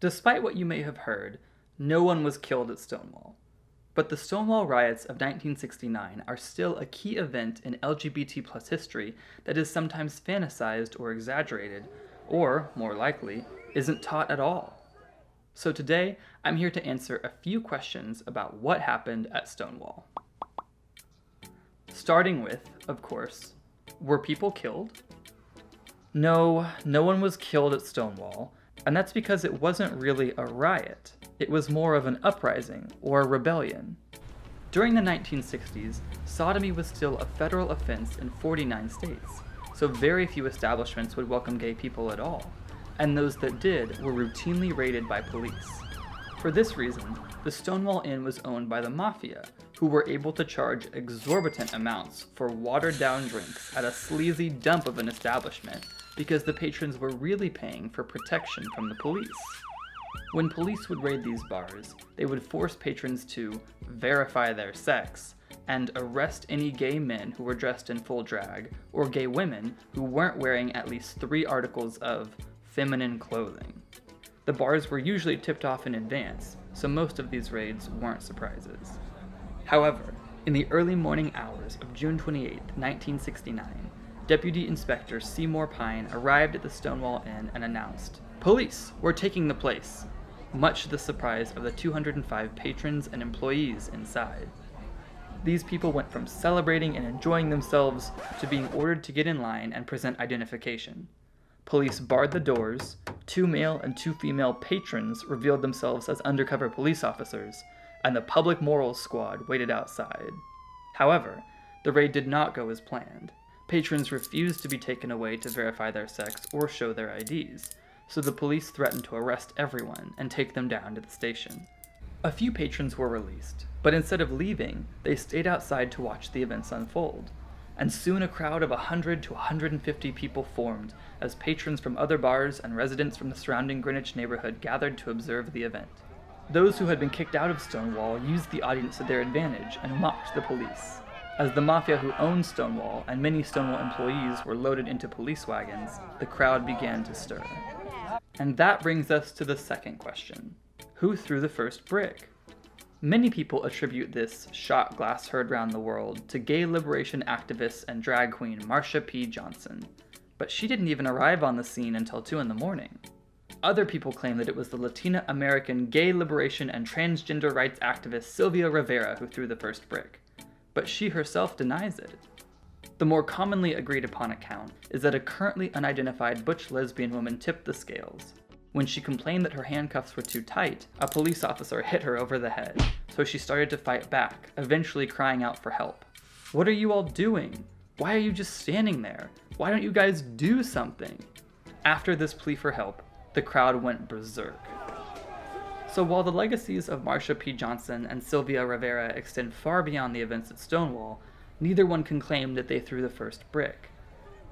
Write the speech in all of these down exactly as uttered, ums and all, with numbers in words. Despite what you may have heard, no one was killed at Stonewall. But the Stonewall riots of nineteen sixty-nine are still a key event in L G B T plus history that is sometimes fantasized or exaggerated, or, more likely, isn't taught at all. So today, I'm here to answer a few questions about what happened at Stonewall. Starting with, of course, were people killed? No, no one was killed at Stonewall, and that's because it wasn't really a riot. It was more of an uprising or a rebellion. During the nineteen sixties, sodomy was still a federal offense in forty-nine states, so very few establishments would welcome gay people at all, and those that did were routinely raided by police. For this reason, the Stonewall Inn was owned by the mafia, who were able to charge exorbitant amounts for watered-down drinks at a sleazy dump of an establishment because the patrons were really paying for protection from the police. When police would raid these bars, they would force patrons to verify their sex and arrest any gay men who were dressed in full drag or gay women who weren't wearing at least three articles of feminine clothing. The bars were usually tipped off in advance, so most of these raids weren't surprises. However, in the early morning hours of June twenty-eighth, nineteen sixty-nine, Deputy Inspector Seymour Pine arrived at the Stonewall Inn and announced, "Police, we're taking the place," much to the surprise of the two hundred five patrons and employees inside. These people went from celebrating and enjoying themselves to being ordered to get in line and present identification. Police barred the doors, two male and two female patrons revealed themselves as undercover police officers, and the Public Morals Squad waited outside. However, the raid did not go as planned. Patrons refused to be taken away to verify their sex or show their I Ds, so the police threatened to arrest everyone and take them down to the station. A few patrons were released, but instead of leaving, they stayed outside to watch the events unfold, and soon a crowd of one hundred to one hundred fifty people formed as patrons from other bars and residents from the surrounding Greenwich neighborhood gathered to observe the event. Those who had been kicked out of Stonewall used the audience to their advantage and mocked the police. As the mafia who owned Stonewall and many Stonewall employees were loaded into police wagons, the crowd began to stir. And that brings us to the second question. Who threw the first brick? Many people attribute this shot glass heard round the world to gay liberation activist and drag queen Marsha P. Johnson, but she didn't even arrive on the scene until two in the morning. Other people claim that it was the Latina American gay liberation and transgender rights activist Sylvia Rivera who threw the first brick, but she herself denies it. The more commonly agreed upon account is that a currently unidentified butch lesbian woman tipped the scales. When she complained that her handcuffs were too tight, a police officer hit her over the head, so she started to fight back, eventually crying out for help. "What are you all doing? Why are you just standing there? Why don't you guys do something?" After this plea for help, the crowd went berserk. So while the legacies of Marsha P. Johnson and Sylvia Rivera extend far beyond the events at Stonewall, neither one can claim that they threw the first brick.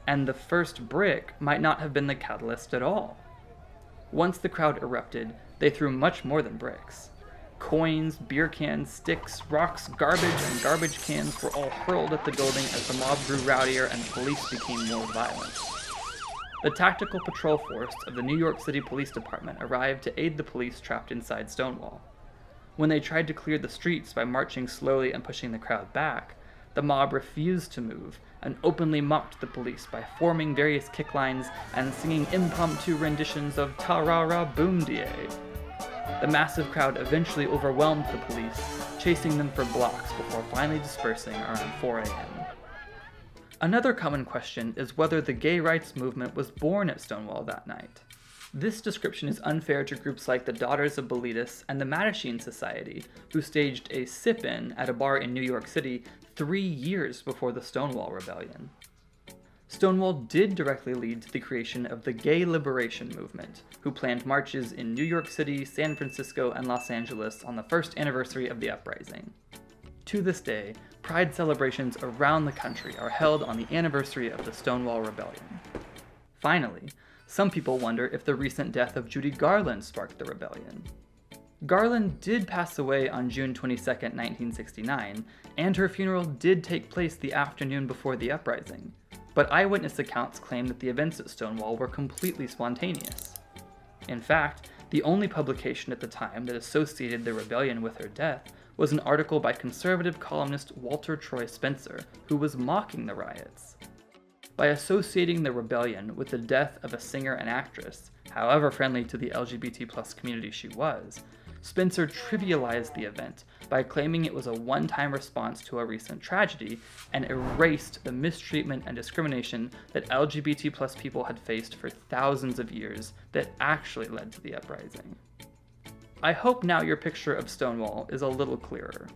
And the first brick might not have been the catalyst at all. Once the crowd erupted, they threw much more than bricks. Coins, beer cans, sticks, rocks, garbage, and garbage cans were all hurled at the building as the mob grew rowdier and police became more violent. The tactical patrol force of the New York City Police Department arrived to aid the police trapped inside Stonewall. When they tried to clear the streets by marching slowly and pushing the crowd back, the mob refused to move and openly mocked the police by forming various kicklines and singing impromptu renditions of "Ta-ra-ra boom-die." The massive crowd eventually overwhelmed the police, chasing them for blocks before finally dispersing around four A M Another common question is whether the gay rights movement was born at Stonewall that night. This description is unfair to groups like the Daughters of Bilitis and the Mattachine Society, who staged a sip-in at a bar in New York City three years before the Stonewall Rebellion. Stonewall did directly lead to the creation of the Gay Liberation Movement, who planned marches in New York City, San Francisco, and Los Angeles on the first anniversary of the uprising. To this day, pride celebrations around the country are held on the anniversary of the Stonewall Rebellion. Finally, some people wonder if the recent death of Judy Garland sparked the rebellion. Garland did pass away on June twenty-second, nineteen sixty-nine, and her funeral did take place the afternoon before the uprising, but eyewitness accounts claim that the events at Stonewall were completely spontaneous. In fact, The only publication at the time that associated the rebellion with her death was an article by conservative columnist Walter Troy Spencer, who was mocking the riots. By associating the rebellion with the death of a singer and actress, however friendly to the L G B T plus community she was, Spencer trivialized the event by claiming it was a one-time response to a recent tragedy and erased the mistreatment and discrimination that L G B T plus people had faced for thousands of years that actually led to the uprising. I hope now your picture of Stonewall is a little clearer.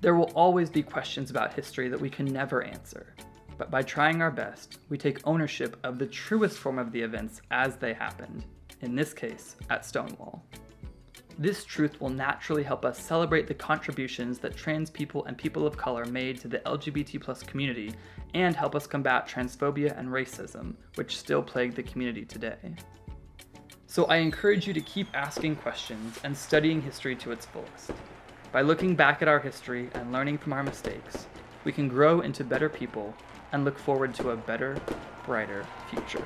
There will always be questions about history that we can never answer, but by trying our best, we take ownership of the truest form of the events as they happened, in this case, at Stonewall. This truth will naturally help us celebrate the contributions that trans people and people of color made to the L G B T plus community and help us combat transphobia and racism, which still plague the community today. So I encourage you to keep asking questions and studying history to its fullest. By looking back at our history and learning from our mistakes, we can grow into better people and look forward to a better, brighter future.